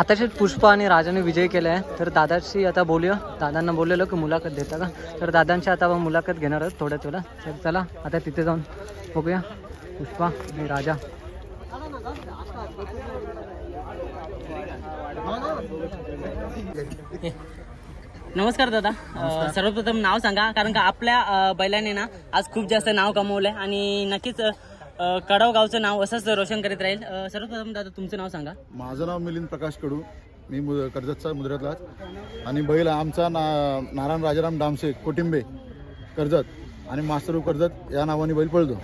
आताशीच पुष्पा आणि राजाने विजय केला आहे. तर दादाशी आता बोलूया. दादांना बोललेलो की मुलाखत देता का, तर दादांची आता मुलाखत घेणार आहोत थोड्याच वेळा. तर चला आता तिथे जाऊन बघूया पुष्पा आणि राजा. नमस्कार दादा, सर्वप्रथम नाव सांगा, कारण का आपल्या बैलाने ना आज खूप जास्त नाव कमवलंय आणि नक्कीच कडाव गावचं नाव असंच रोशन करीत राहील. सर्वप्रथम दादा तुमचं नाव सांगा. माझं नाव मिलिंद प्रकाश कडू, मी कर्जतचा मुद्र्यातलाच, आणि बैल आमचा नारायण राजाराम डामसे कोटिंबे कर्जत आणि मास्तर कर्जत या नावाने बैल पळतो.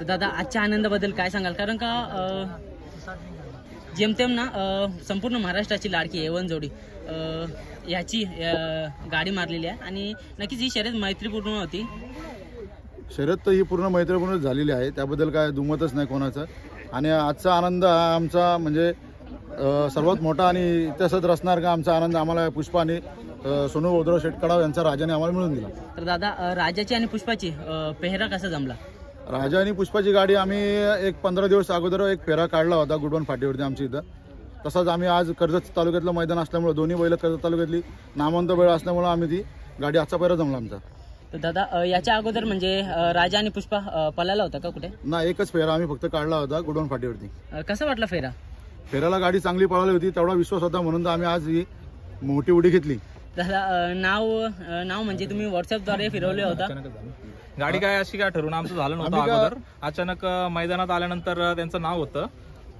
तर दादा आजच्या आनंदाबद्दल काय सांगाल, कारण का जेमतेम ना संपूर्ण महाराष्ट्राची लाडकी एवन जोडी याची गाडी मारलेली आहे आणि नक्कीच ही शर्यत मैत्रीपूर्ण होती. शर्यत तर ही पूर्ण मैत्रीपूर्ण झालेली आहे, त्याबद्दल काय दुमतच नाही कोणाचं. आणि आजचा आनंद आमचा म्हणजे सर्वात मोठा आणि इतिहासात रचणार का आमचा आनंद आम्हाला पुष्पा आणि सोनू उद्धव शेटकडाव यांचा राजाने आम्हाला मिळून दिला. तर दादा राजाची आणि पुष्पाची पेहरा कसा जमला? राजा आणि पुष्पाची गाडी आम्ही एक 15 दिवस अगोदर एक फेरा काढला होता गुडवन फाटीवरती आमच्या इथं. तसंच आम्ही आज कर्जत तालुक्यातलं मैदान असल्यामुळे, दोन्ही बैल कर्जत तालुक्यातली नामवंत बैल असल्यामुळे आम्ही ती गाडी आजचा फेरा जमला आमचा. तर दादा याच्या अगोदर म्हणजे राजा आणि पुष्पा पळाला होता का कुठे? ना, एकच फेरा आम्ही फक्त काढला होता गुडवन फाटीवरती. कसा वाटला फेरा? फेराला गाडी चांगली पळाली होती, तेवढा विश्वास होता म्हणून तर आम्ही आज ही मोठी उडी घेतली. दादा नाव म्हणजे तुम्ही व्हॉट्सअपद्वारे फिरवले होता गाडी, काय अशी काय ठरवून आमचं झालं नव्हतं अगोदर. अचानक मैदानात आल्यानंतर त्यांचं नाव होतं,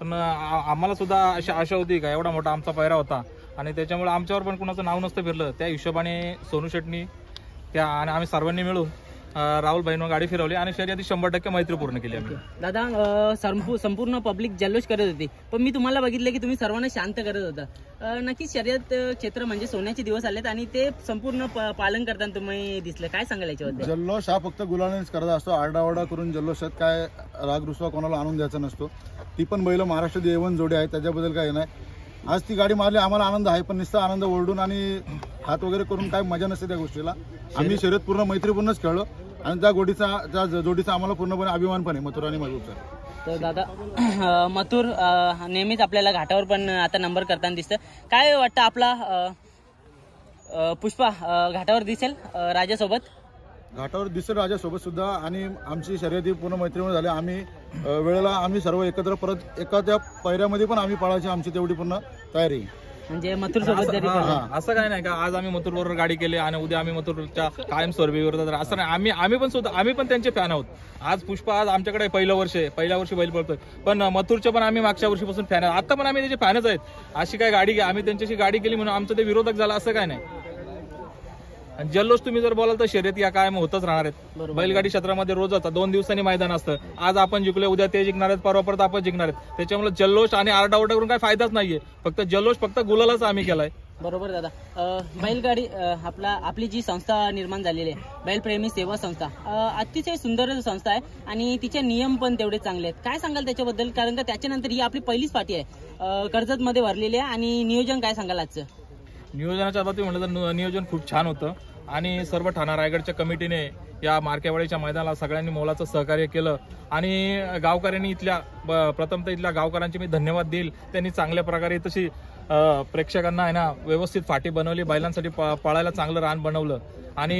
पण आम्हाला सुद्धा अशी आशा होती का एवढा मोठा आमचा पायरा होता आणि त्याच्यामुळे आमच्यावर पण कुणाचं नाव नसतं फिरलं. त्या हिशोबाने सोनू शेटनी त्या आणि आम्ही सर्वांनी मिळून राहुल भाईनं गाडी फिरवली आणि शर्यत 100% मैत्रीपूर्ण केली आम्ही. दादा संपूर्ण पब्लिक जल्लोष करत होती, पण मी तुम्हाला बघितलं की तुम्ही सर्वांना शांत करत होता. नक्कीच शर्यत क्षेत्र म्हणजे सोन्याचे दिवस आलेत आणि ते संपूर्ण पालन करताना तुम्ही दिसलं, काय सांगाल याच्याबद्दल? जल्लोष हा फक्त गुलानेच करत असतो, आरडाओरडा करून जल्लोषात काय राग रुसवा कोणाला आणून द्यायचा नसतो. ती पण बैल महाराष्ट्रात एवन जोडी आहे, त्याच्याबद्दल काही नाही. आज ती गाडी मारली आम्हाला आनंद आहे, पण नुसता आनंद ओरडून आणि हात वगैरे करून काय मजा नसते त्या गोष्टीला. आम्ही शर्यत पूर्ण मैत्रीपूर्णच खेळलो आणि त्या जोडीचा आम्हाला पूर्णपणे अभिमान पण आहे, मथुर आणि मजूरचा. तर दादा मथुर नेहमीच आपल्याला घाटावर पण आता नंबर करताना दिसतं, काय वाटतं आपला पुष्पा घाटावर दिसेल राजासोबत? घाटावर दिसेल राजासोबत सुद्धा. आणि आमची शर्यती पूर्ण मैत्रीपूर्ण झाली, आम्ही वेळेला आम्ही सर्व एकत्र परत एका त्या पैऱ्यामध्ये पण आम्ही पाळायची आमची तेवढी पूर्ण तयारी. म्हणजे मथुर सोबत असं काही नाही का आज आम्ही मथुर बरोबर गाडी केली आणि उद्या आम्ही मथुरच्या कायमस्वरूपी विरोधात, असं नाही. आम्ही पण त्यांचे फॅन आहोत. आज पुष्पा आज आमच्याकडे पहिल्या वर्षी बैल पळतोय, पण मथुरचे पण आम्ही मागच्या वर्षीपासून फॅन आहोत, आता पण आम्ही त्याचे फॅनच आहेत. अशी काय गाडी आम्ही त्यांच्याशी गाडी केली म्हणून आमचं ते विरोधक झाला असं काय नाही. आणि जल्लोष तुम्ही जर बोलाल तर शर्यत या कायम होतच राहणार आहेत. बैलगाडी क्षेत्रामध्ये रोज आता 2 दिवसांनी मैदान असतं, आज आपण जिंकले उद्या ते जिंकणार आहेत, परवा परत आपण जिंकणार आहेत. त्याच्यामुळे जल्लोष आणि आरडाओरडा करून काय फायदाच नाहीये, फक्त जल्लोष फक्त गुलालाच आम्ही केलाय. बरोबर दादा, बैलगाडी आपली जी संस्था निर्माण झालेली आहे बैलप्रेमी सेवा संस्था, अतिशय सुंदर संस्था आहे आणि तिचे नियम पण तेवढे चांगले आहेत, काय सांगाल त्याच्याबद्दल? कारण का त्याच्यानंतर ही आपली पहिलीच पार्टी आहे कर्जत मध्ये भरलेली आहे, आणि नियोजन काय सांगाल आजचं? नियोजनाच्या बाबतीत म्हटलं तर नियोजन खूप छान होतं आणि सर्व ठाणा रायगडच्या कमिटीने या मार्केवाडीच्या मैदानाला सगळ्यांनी मोलाचं सहकार्य केलं आणि गावकऱ्यांनी इथल्या प्रथमतः इथल्या गावकऱ्यांचे मी धन्यवाद देईल, त्यांनी चांगल्या प्रकारे तशी प्रेक्षकांना आहे ना व्यवस्थित फाटी बनवली, बैलांसाठी पळायला चांगलं रान बनवलं आणि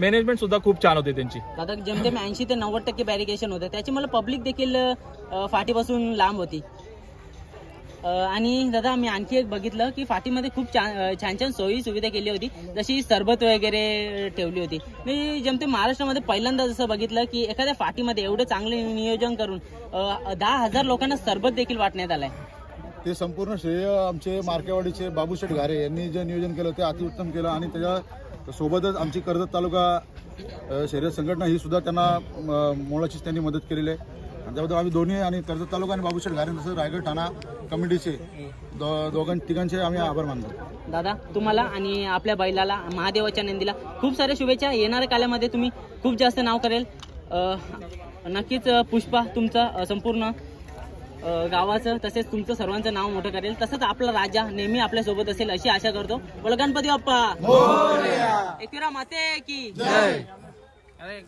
मॅनेजमेंट सुद्धा खूप छान होते त्यांची. दादा जेमतेम 80 ते 90% बॅरिकेशन होतं, त्याची मला पब्लिक देखील फाटीपासून लांब होती. आणि दादा मी आणखी एक बघितलं की फाटीमध्ये खूप छान छान सोयी सुविधा केली होती, जशी सरबत वगैरे ठेवली होती. मी जेमतेम महाराष्ट्रामध्ये पहिल्यांदा जसं बघितलं की एखाद्या फाटीमध्ये एवढं चांगले नियोजन करून 10,000 लोकांना सरबत देखील वाटण्यात आलाय. ते संपूर्ण श्रेय आमचे मार्केवाडीचे बाबू शेठ घारे यांनी जे नियोजन केलं ते अतिउत्तम केलं आणि त्याच्या सोबतच आमची कर्जत तालुका शर्यत संघटना ही सुद्धा त्यांना मोलाचीच त्यांनी मदत केलेली आहे. त्याबद्दल आम्ही दोन्ही आणि कर्जत तालुका आणि बाबूशेठ घारे तसं रायगड ठाणा कमिटीचे दोघांचे आम्ही आभार मानतो. दादा तुम्हाला आणि आपल्या बैलाला महादेवाच्या नंदीला खूप साऱ्या शुभेच्छा, येणाऱ्या काळामध्ये तुम्ही खूप जास्त नाव करेल नक्कीच. पुष्पा तुमचं संपूर्ण गावाचं तसेच तुमचं सर्वांचं नाव मोठं करेल, तसंच आपला राजा नेहमी आपल्यासोबत असेल अशी आशा करतो. गणपती बाप्पा मोरया, एकवीरा माते की जय.